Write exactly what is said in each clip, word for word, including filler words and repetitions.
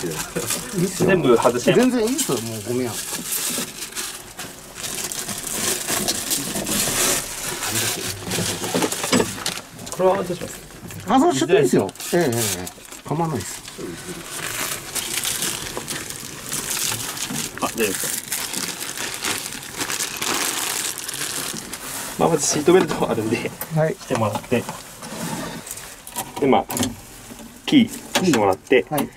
ですよ。いいっすよ。全部外して。全然いいっすよ。もうごめんや。これはどうします？あ、そうしちゃっていいですよ。ええええ、構わないです。あ、大丈夫ですか。まあまずシートベルトあるんで、はい、してもらって、でまあキーしてもらって、はい、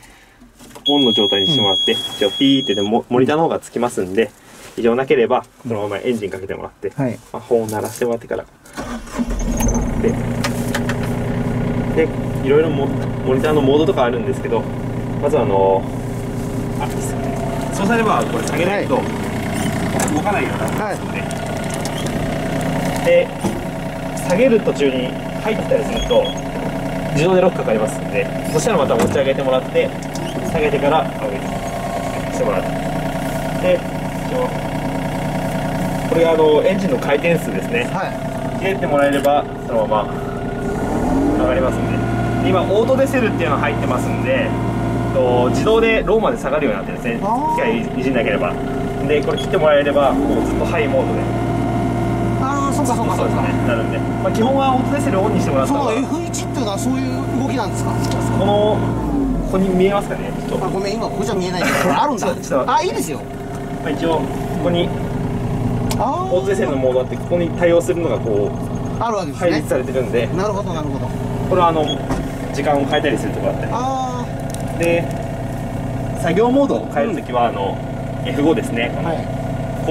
オンの状態にしてもらって、じゃ、うん、ピーってでもモニターの方がつきますんで、異常なければそのままエンジンかけてもらって、はい、まあホーン鳴らしてもらってから。で、いろいろモニターのモードとかあるんですけど、まずあのー、あ、いいっすね。そうすればこれ下げないと動かないようになるんですよね。はい、で、下げる途中に入ったりすると自動でロックかかりますんで、そしたらまた持ち上げてもらって下げてから上げしてもらって、で、これがあのエンジンの回転数ですね。はい、入れてもらえればそのまま。上がりますんで、今オートデセルっていうのが入ってますんで、と自動でローまで下がるようになってるんですね。機械いじんなければ。でこれ切ってもらえればもうずっとハイモードで、ああそうかそうかそうですね、なるんで、まあ、基本はオートデセルをオンにしてもらったら、そう エフワン っていうのはそういう動きなんですか。このここに見えますかね。ちょっとあごめん、今ここじゃ見えないけどあるんだあいいですよ。まあ一応ここにオートデセルのモードあって、ここに対応するのがこうあるわけですね。配列されてるんで、なるほどなるほど。これはあの時間を変えたりするところだったり、ああで作業モードを変えるときはあの エフファイブ ですね。こ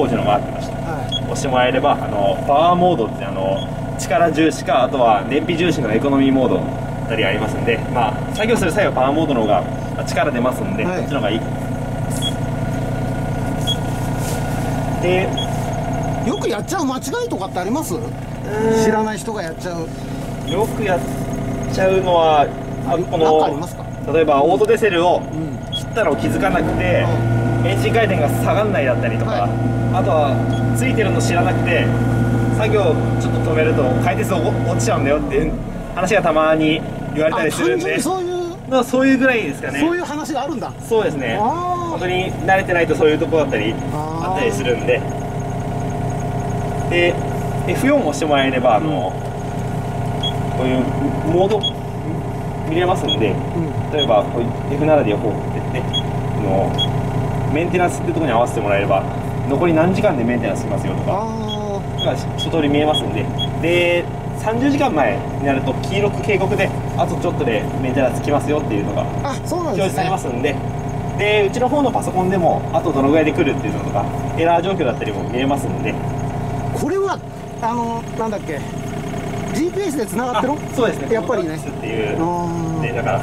の工事のマークでした、はい、押してもらえればあのパワーモードってあの力重視か、あとは燃費重視のエコノミーモードだったりありますんで、まあ作業する際はパワーモードの方が力出ますんで、はい、こっちの方がいいです。でよくやっちゃう間違いとかってあります？知らない人がやっちゃう。よくやっちゃうのはこの、例えばオートデセルを切ったのを気づかなくて、エンジン回転が下がらないだったりとか、あとはついてるの知らなくて作業ちょっと止めると回転数落ちちゃうんだよっていう話がたまに言われたりするんで、そういうそういうぐらいですかね。そういう話があるんだ。そうですね。本当に慣れてないとそういうとこだったりあったりするんで。で エフフォー を押してもらえれば、あの、うん、こういうモード見れますんで、うん、例えばこう エフセブン で横を振ってって、このメンテナンスっていうところに合わせてもらえれば残り何時間でメンテナンスしますよとか一通り見えますんで、でさんじゅうじかんまえになると黄色く警告であとちょっとでメンテナンスきますよっていうのが表示されますんで。でうちの方のパソコンでもあとどのぐらいで来るっていうのとかエラー状況だったりも見えますんで。これはあのなんだっけ ジーピーエス でつながってる？そうですね。やっぱりね。っていうでだから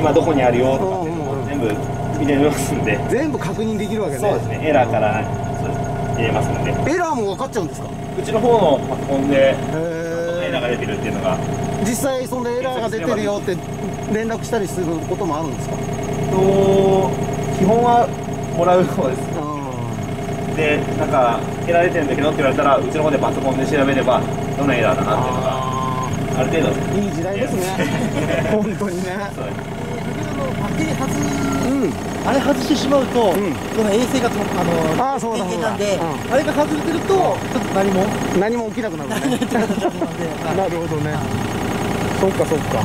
今どこにあるよとかっていうのも全部見れますんで。全部確認できるわけね。そうですね。エラーから見れますんで。エラーも分かっちゃうんですか？うちの方のパソコンでエラーが出てるっていうのが。実際そのエラーが出てるよって連絡したりすることもあるんですか？と基本はもらう方です。でなんかエラー出てるんだけどって言われたらうちの方でパソコンで調べればどんなエラーだなっていうのがある程度。いい時代ですね本当にね。あれ外してしまうと、この衛星が停止なんで、あれが外れてるとちょっと何も何も起きなくなる。なるほどね。そっかそっか。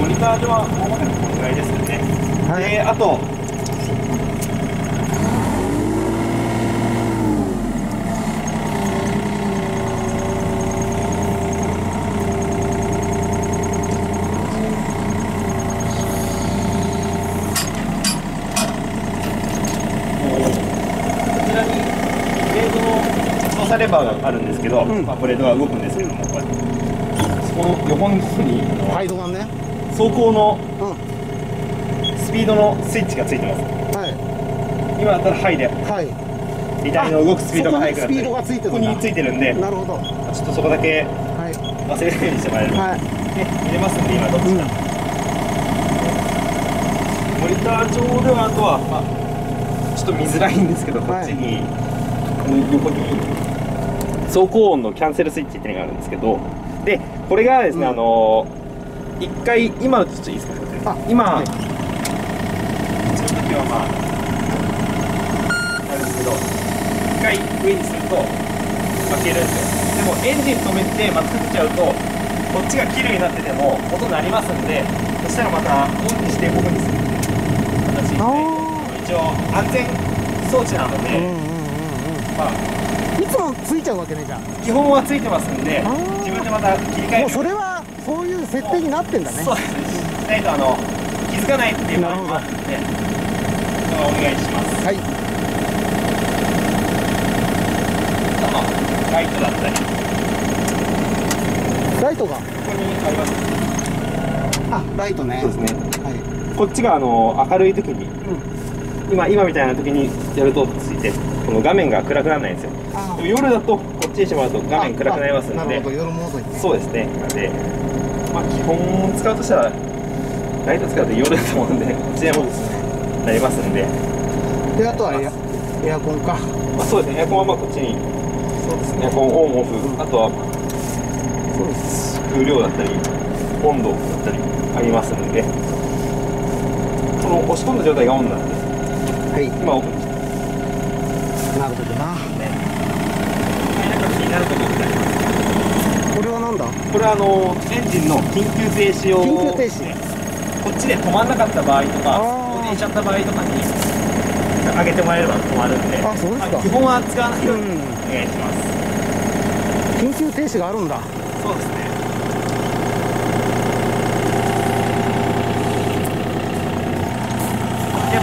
モニターではここまでの問題ですよね。であとレバーがあるんですけど、まあブレードが動くんですけども、これそこの横の部分にハイドガンね、走行のスピードのスイッチがついてます。はい、今だったらハイで、はい、リタイの動くスピードが速くなってここについてるんで、なるほど、ちょっとそこだけ忘れないようにしてもらえる。はい、入れますんで今どっちか、モニター上ではあとはまあちょっと見づらいんですけど、こっちにこの横に走行音のキャンセルスイッチっていうのがあるんですけど、でこれがですね、うん、あの一回今のちょっといいですか、今まあやるんですけど、一回上にすると消えるんですよ。でもエンジン止めてまた作っちゃうとこっちが綺麗になってても音鳴りますんで、そしたらまたオンにしてオフにするっていう形で、一応安全装置なので、まあいつもついちゃうわけねじゃん。基本はついてますんで、自分でまた切り替える。もうそれはそういう設定になってんだね。そうですね。しないとあの気づかないっていうのもあるんで、お願いします。はい。ライトだったり。ライトがここにあります。あ、ライトね。そうですね。はい。こっちがあの明るい時に、うん、今今みたいな時にやるとついて、この画面が暗くならないんですよ。夜だとこっちにしてもらうと画面暗くなりますので、そうですね。なので、まあ、基本使うとしたらライト使うと夜だと思うんで、こっちでもなりますんで。であとはエア、エアコンか。まあそうですね。エアコンはまあこっちに、そうですね。エアコンオンオフ、うん、あとはそうです。風量だったり温度だったりありますので、この押し込んだ状態がオンなんです。はい。今オフにして。なるほどな。なることになります。これはなんだ？これはあのエンジンの緊急停止を、緊急停止、ね、こっちで止まらなかった場合とか、放電しちゃった場合とかに上げてもらえれば止まるんで、あ、そうですか。基本は使わないようにお願いします。緊急停止があるんだ。そうですね。やっ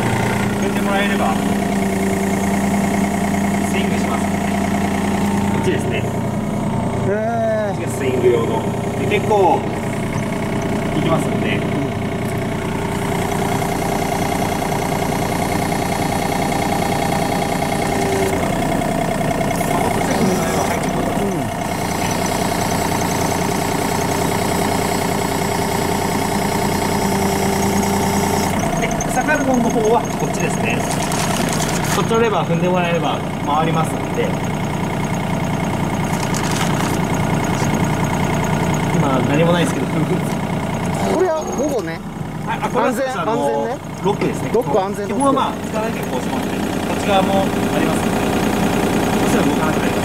ぱ踏んでもらえれば。ですね。ええ。スイング用ので結構いきますので、うん、でサカルゴンの方はこっちですね。こっちのレバー踏んでもらえれば回りますので。何もないですけど、これはほぼね、安全、安全ね、ロックですね。ロック安全。基本はまあ使わないけどこうしますね。こっち側もありますので、そしたら動かなくなります。